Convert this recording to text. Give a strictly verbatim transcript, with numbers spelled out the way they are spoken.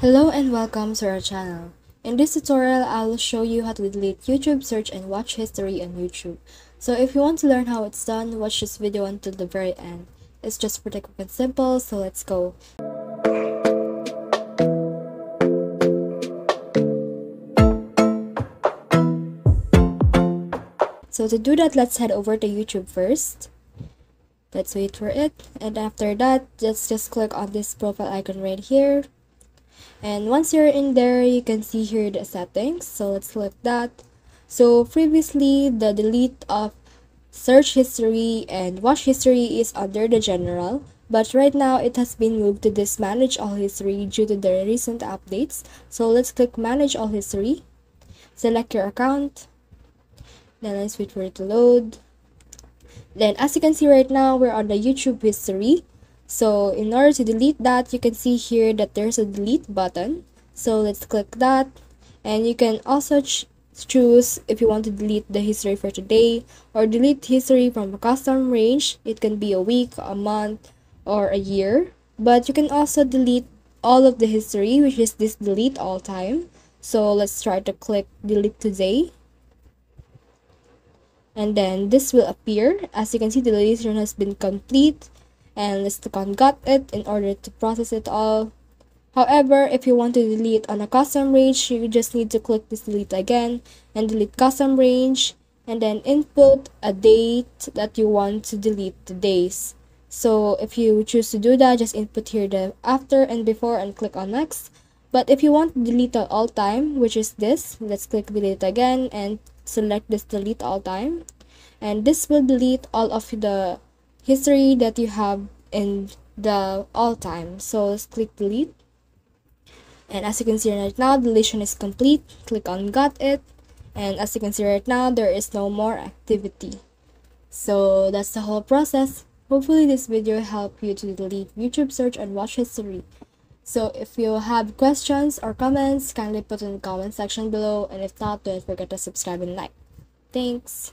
Hello and welcome to our channel. In this tutorial, I'll show you how to delete YouTube search and watch history on YouTube. So if you want to learn how it's done, watch this video until the very end. It's just pretty quick and simple, so let's go. So to do that, let's head over to YouTube first. Let's wait for it. And after that, let's just click on this profile icon right here. And once you're in there, you can see here the settings, so let's click that. So previously, the delete of search history and watch history is under the general, but right now it has been moved to this manage all history due to the recent updates. So let's click manage all history, select your account, then let's wait for it to load. Then as you can see right now, we're on the YouTube history. So in order to delete that, you can see here that there's a delete button. So let's click that. And you can also ch choose if you want to delete the history for today or delete history from a custom range. It can be a week, a month, or a year. But you can also delete all of the history, which is this delete all time. So let's try to click delete today. And then this will appear. As you can see, the deletion has been complete. And let's click on got it in order to process it all. However, if you want to delete on a custom range, you just need to click this delete again and delete custom range, and then input a date that you want to delete the days. So if you choose to do that, just input here the after and before and click on next. But if you want to delete at all time, which is this, let's click delete again and select this delete all time. And this will delete all of the history that you have in the all time. So let's click delete, and as you can see right now, deletion is complete. Click on got it, and as you can see right now, there is no more activity. So that's the whole process. Hopefully this video helped you to delete YouTube search and watch history. So if you have questions or comments, kindly put in the comment section below, and if not, don't forget to subscribe and like. Thanks.